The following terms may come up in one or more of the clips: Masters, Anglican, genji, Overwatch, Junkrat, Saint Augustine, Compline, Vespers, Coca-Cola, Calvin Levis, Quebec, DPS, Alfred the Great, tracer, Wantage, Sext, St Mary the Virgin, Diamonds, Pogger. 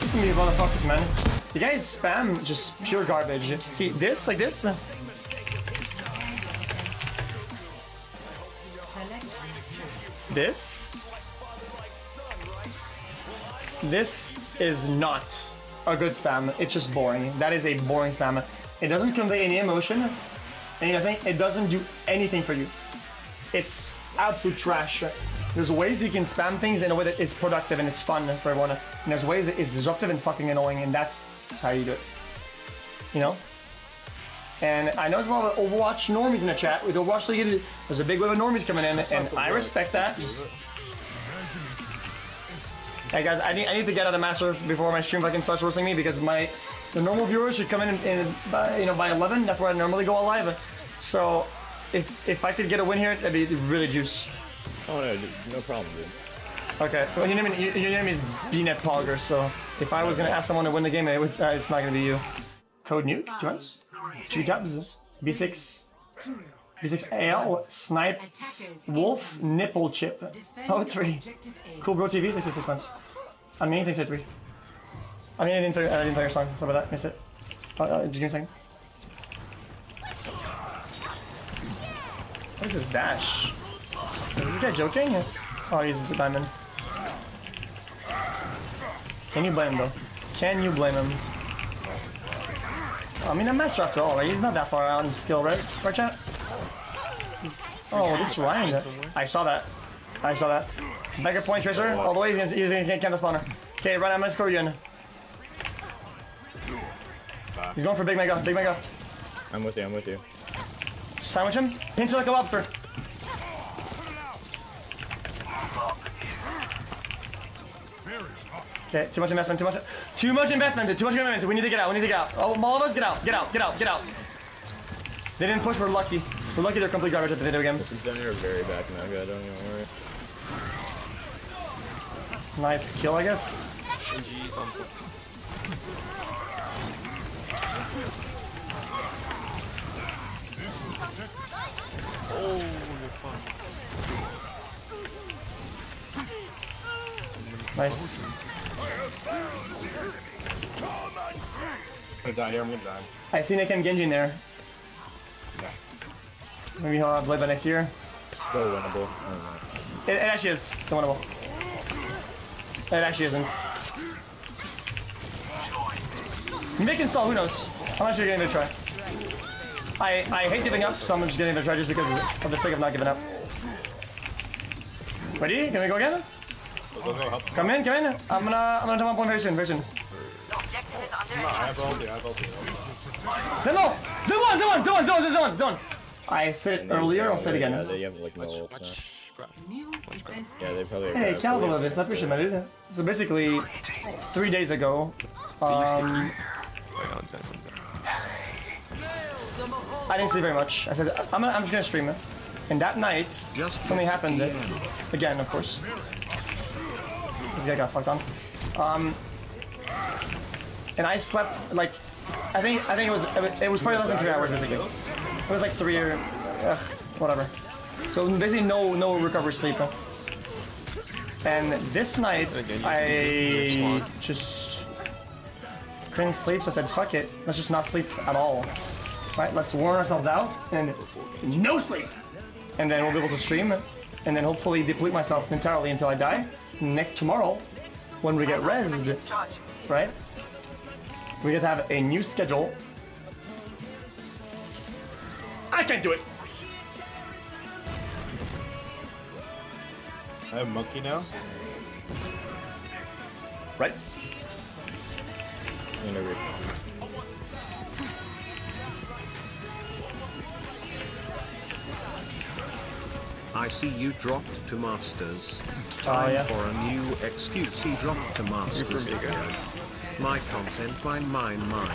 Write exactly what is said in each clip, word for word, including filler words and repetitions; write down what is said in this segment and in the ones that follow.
See some of you motherfuckers, man. You guys spam just pure garbage. See this, like this. This. This is not a good spam. It's just boring. That is a boring spam. It doesn't convey any emotion, any nothing. It doesn't do anything for you. It's absolute trash. There's ways that you can spam things in a way that it's productive and it's fun for everyone. And there's ways that it's disruptive and fucking annoying, and that's how you do it. You know? And I know there's a lot of Overwatch normies in the chat. With Overwatch League, there's a big wave of normies coming in, that's and I word. respect that. Just... Hey guys, I need, I need to get out of Master before my stream fucking starts roasting me, because my the normal viewers should come in, in, in by, you know, by eleven. That's where I normally go live. So if if I could get a win here, that'd be really juice. Oh no, dude. No problem, dude. Okay, well, your name, your, your name is B net Pogger, so if I was gonna ask someone to win the game, it was, uh, it's not gonna be you. Code Nuke, joins. G Dubs, B six, B six A L, Snipe, Wolf, Nipple Chip, oh three, Cool Bro T V, thanks for six months. I mean, thanks for three. I mean, I didn't play, I didn't play your song, sorry about that, missed it. Uh, uh, just give me a second. What is his dash? Is this guy joking? Oh, he's the diamond. Can you blame him though? Can you blame him? I mean, a master after all, right? He's not that far out in skill, right? Right, chat? He's... Oh, this Ryan. I saw that. I saw that. Beggar point, Tracer. All the way, he's gonna, he's gonna camp the spawner. Okay, Ryan, I'm gonna score you in. He's going for Big Mega. Big Mega. I'm with you, I'm with you. Sandwich him. Pinch him like a lobster. Okay, too much investment, too much, too much investment, too much investment. We need to get out, we need to get out. Oh, all of us, get out, get out, get out, get out. They didn't push, we're lucky. We're lucky they're complete garbage at the video game. This is under very back now, guy, don't even worry. Nice kill, I guess. G G's on foot. Oh, you're fine. Nice. I'm gonna die here, I'm gonna die. I see Nick and Genji in there. Yeah. Maybe he'll have Blade by next year. Still winnable. I don't know. It, it actually is still winnable. It actually isn't. Mick install, who knows? I'm actually gonna give it a try. I, I hate giving up, so I'm just gonna give it a try just because of the sake of not giving up. Ready? Can we go again? Come in, come in. I'm gonna, I'm gonna jump up one very soon, very soon. Zeno! Zone! Zone! Zone! Zone! Zone! Zone! I said it earlier, I'll say it again. Hey, Calvin Levis, I appreciate my dude. So basically, three days ago, um, I didn't sleep very much. I said, I'm, gonna, I'm just gonna stream it. And that night, something happened. Again, of course. This guy got fucked on. Um, and I slept like I think I think it was it was probably less than three hours basically. It was like three or uh, whatever. So basically no no recovery sleep. And this night I just couldn't sleep. So I said fuck it, let's just not sleep at all. Right? Let's warm ourselves out and no sleep. And then we'll be able to stream and then hopefully deplete myself entirely until I die. Next tomorrow, when we get rezzed, right? We get to have a new schedule. I can't do it. I have monkey now. Right? I see you dropped to masters. Time oh, yeah. for a new excuse. He dropped to masters again. My content, mine, mine, mine.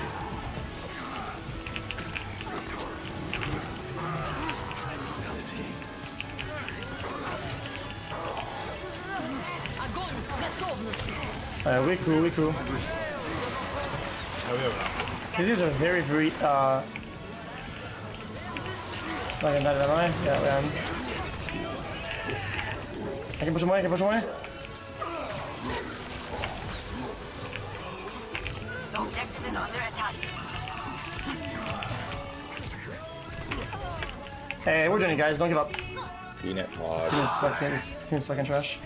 Uh, we cool, we cool. These guys are very, very. Uh... Like another one. Yeah, we are. I can push him away, I can push him away. objective is under attack. Hey, we're doing it, guys. Don't give up. Peanut pod. This fucking, this team's fucking trash.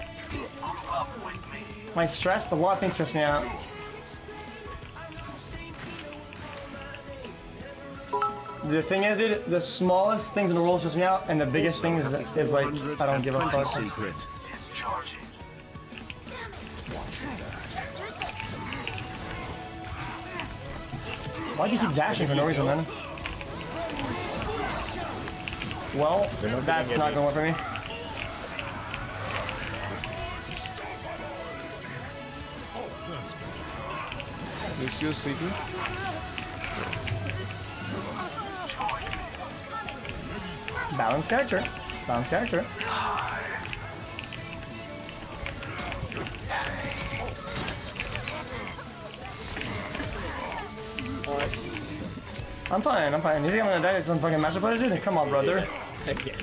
My stress, a lot of things stress me out. The thing is, dude, the smallest things in the world stress me out, and the biggest thing is, is like, I don't give a fuck. Secret. Why do you keep dashing for no reason, man? Well, not that's not going to work for me. Oh, is your secret? Balance character. Balance character. I'm fine, I'm fine. You think I'm gonna die to some fucking master players, dude? Come on, brother. Heck yeah.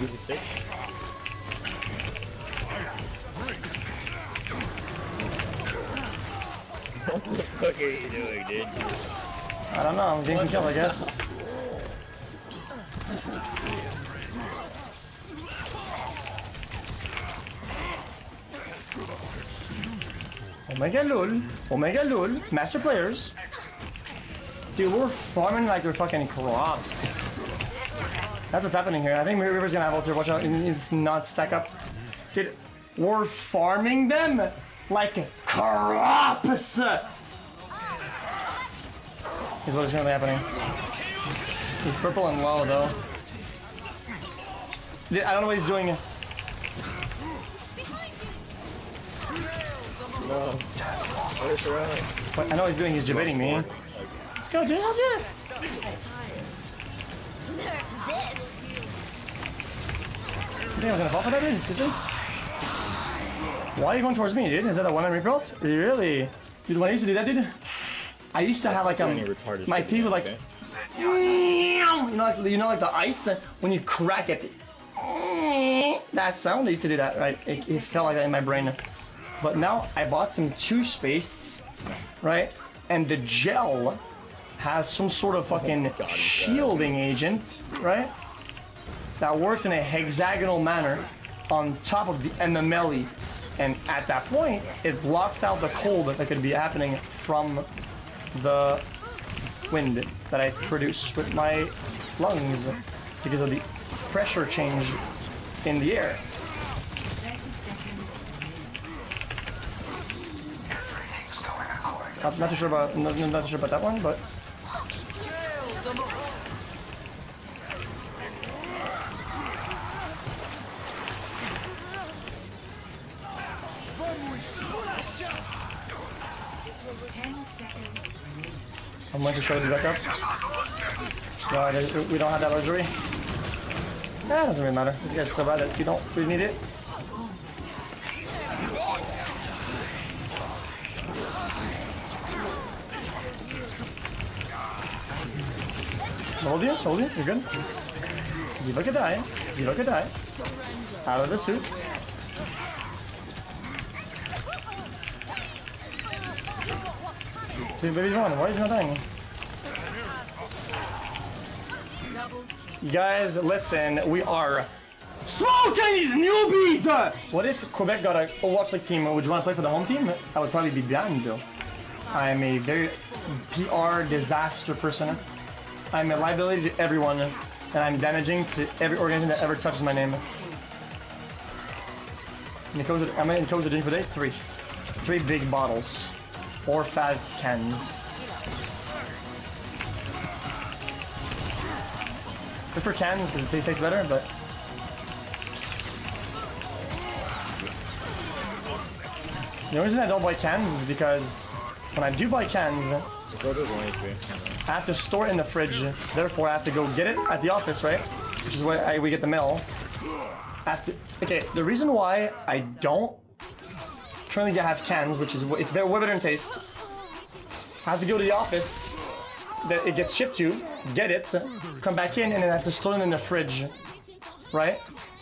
This is sick. What the fuck are you doing, dude? I don't know, I'm getting some kills, I guess. Omega Lul, Omega Lul, master players. Dude, we're farming like we're fucking crops. That's what's happening here. I think River's gonna have ult here. Watch out, it's not stack up. Dude, we're farming them like crops. Is what is currently happening. He's purple and low though. Dude, I don't know what he's doing. No. But I know what he's doing, he's debating me. Okay. Let's go, dude, let's do it! You think I was gonna fall for that, dude? Seriously? Why are you going towards me, dude? Is that a one-man rebuild? Really? Dude, when I used to do that, dude, I used to have like um, my teeth were like, you know, like, you know, like the ice when you crack it. That sound, I used to do that, right? It, it felt like that in my brain. But now I bought some toothpaste, right? And the gel has some sort of fucking oh God, shielding God. agent, right? That works in a hexagonal manner on top of the M M L E. And at that point, it blocks out the cold that could be happening from the wind that I produce with my lungs because of the pressure change in the air. I'm not too sure about not, not too sure about that one, but I'm going to show the back up. God, we don't have that luxury. That doesn't really matter. This guy's so bad that you don't really need it. Hold you, hold you, you're good. Zero could die, Zero could die. Out of the suit. Dude, baby's one, why is he not dying? Guys, listen, we are smoking these newbies! What if Quebec got an Overwatch League team? Would you want to play for the home team? I would probably be banned, though. I'm a very P R disaster person. I'm a liability to everyone, and I'm damaging to every organism that ever touches my name. I'm in Codes of Drink for day three. Three big bottles. Or five cans. Good for cans, because it tastes better, but... The only reason I don't buy cans is because when I do buy cans, I have to store it in the fridge, therefore I have to go get it at the office, right? Which is where I, we get the mail. I have to, okay, the reason why I don't currently have cans, which is it's their Western taste, I have to go to the office that it gets shipped to, get it, come back in, and then I have to store it in the fridge, right?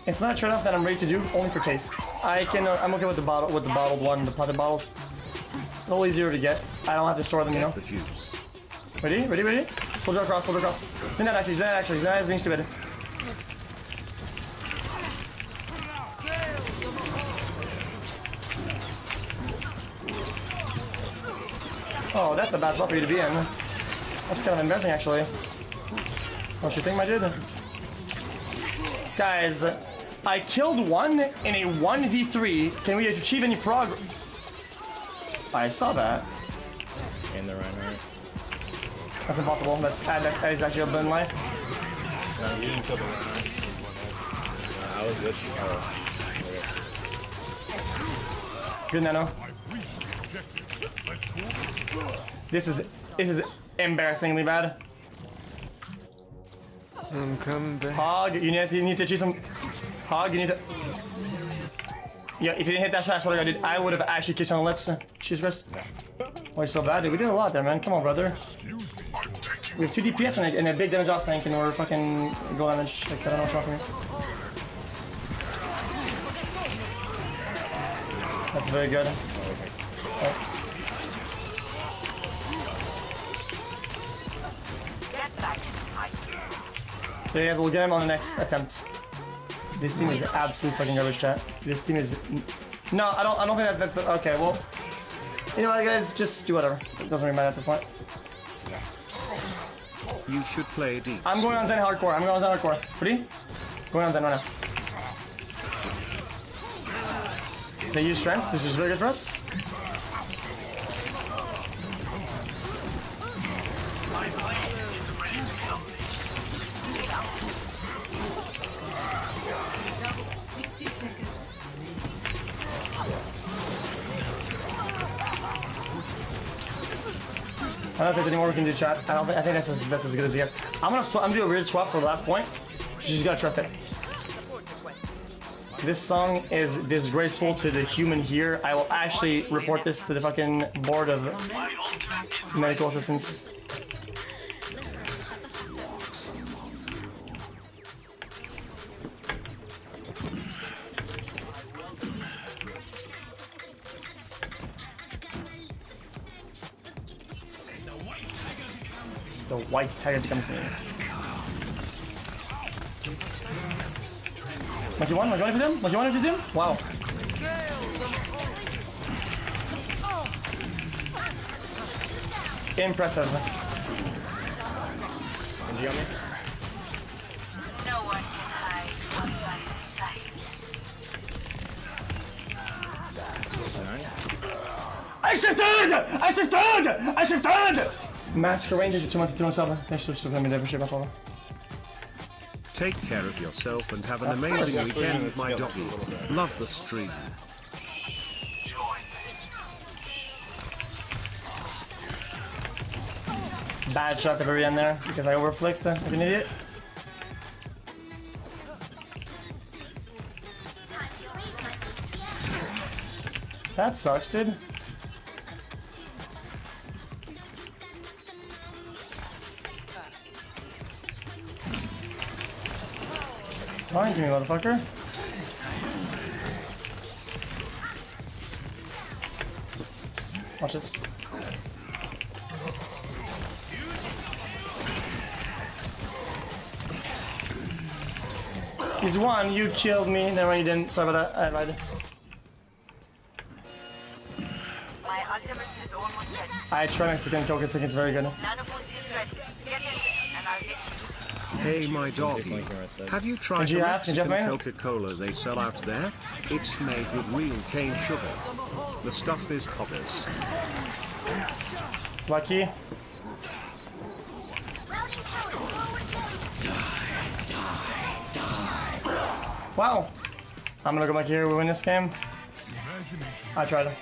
It's not a trade-off that I'm ready to do only for taste. I can, uh, I'm okay with the bottle, with the bottled one, the potted bottles. A little easier to get. I don't have to store them, you know. Ready, ready, ready. Soldier across, soldier across. Zenad actually, Zenad actually, Zenad is being stupid. Oh, that's a bad spot for you to be in. That's kind of embarrassing, actually. Don't you think, my dude? Guys, I killed one in a one v three. Can we achieve any progress? I saw that. In the run, right? That's impossible. That's that, that is actually a blind lie. No, you didn't kill the run, right? No, I was with you. Oh. Good nano. This is this is embarrassingly bad. I'm coming back. Hog, you need to, you need to achieve some. Hog, you need to. Yeah, if you didn't hit that shot, I swear to God, dude, I would have actually kissed on the lips. Cheese wrist. Why you so bad, dude? We did a lot there, man. Come on, brother. We have two D P S and a, and a big damage off tank, and we're fucking gold damage. Like, I don't know what's wrong with me. That's very good. Oh. So you guys will get him on the next attempt. This team is absolute fucking garbage, chat. This team is... No, I don't I don't think that, that's... Okay, well... You know what, guys? Just do whatever. It doesn't really matter at this point. You should play D. I'm going on Zen hardcore. I'm going on Zen hardcore. Ready? Going on Zen right now. They use strengths. This is very good for us. I don't know if there's any more we can do, chat. I don't think I think that's as, that's as good as it gets. I'm gonna sw I'm gonna do a weird swap for the last point. You just gotta trust it. This song is disgraceful to the human here. I will actually report this to the fucking board of medical assistance. The white tiger becomes me. What do you want? What do you want to do? What do you want to do? Wow. Impressive. And you got me? No one can hide what I like. I shifted! I shifted! I shifted! Master Ranger two months to two. Take care of yourself and have an amazing weekend, my doggy. Love the stream. Bad shot at the very end there because I overflicked like an idiot. That sucks, dude. Mind me, motherfucker. Watch this. He's one, you killed me. No, you didn't. Sorry about that. I lied. My ultimate is almost dead. I try Mexican coke, I think it's very good. Hey my doggy, have you tried the Mexican Coca-Cola they sell out there? It's made with real cane sugar. The stuff is poppers. Lucky. Wow. I'm gonna go back here, we win this game. I tried it.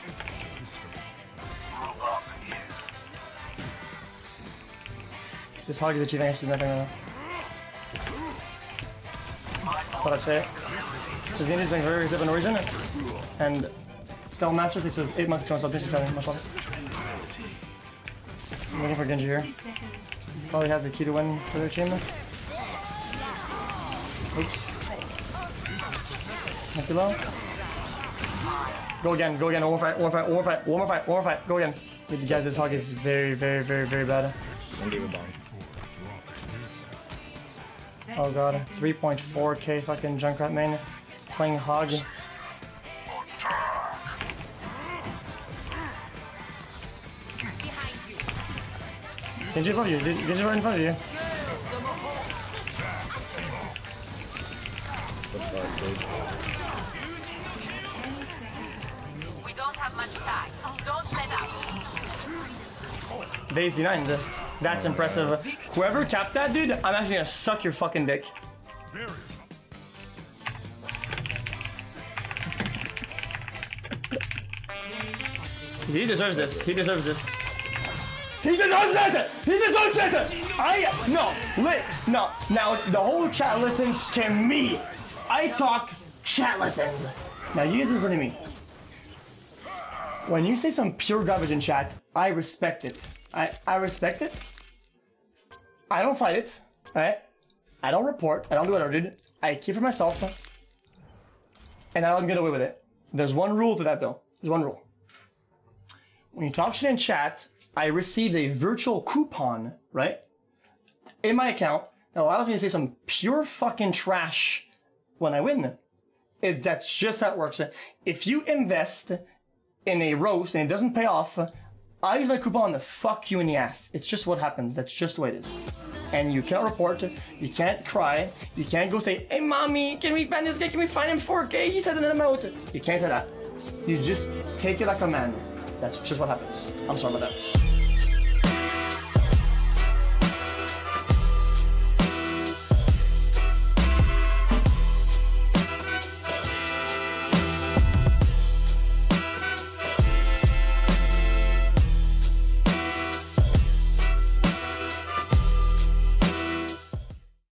This hog is achieving absolutely nothing right now. Thought I'd say it. Because Genji's doing very good for no reason. And Spellmaster takes eight months to come something, so I'm looking for Genji here. Probably has the key to win for their team. Oops. Not too low. Go again, go again, one more fight, one more fight, one more fight, one more fight, one more fight, go again. Guys, yeah, this hog is very, very, very, very bad. One game of bomb. Oh god, three point four K fucking Junkrat main playing hog. Genji in front of you, Genji right in front of you. We don't have much time. Don't let up. They Z nine. That's impressive. Whoever capped that dude, I'm actually gonna suck your fucking dick. He deserves this. He deserves this. He deserves it! He deserves it! I no lit no. Now the whole chat listens to me. I talk, chat listens. Now you guys listen to me. When you say some pure garbage in chat, I respect it. I I respect it. I don't fight it. Alright. I don't report. I don't do whatever, dude. I keep it for myself, and I don't get away with it. There's one rule to that though. There's one rule. When you talk shit in chat, I received a virtual coupon, right, in my account that allows me to say some pure fucking trash when I win. It, that's just how it works. If you invest in a roast and it doesn't pay off, I use my coupon to fuck you in the ass. It's just what happens. That's just the way it is. And you can't report, you can't cry, you can't go say, hey mommy, can we ban this guy? Can we find him four K? He said an amount. You can't say that. You just take it like a man. That's just what happens. I'm sorry about that.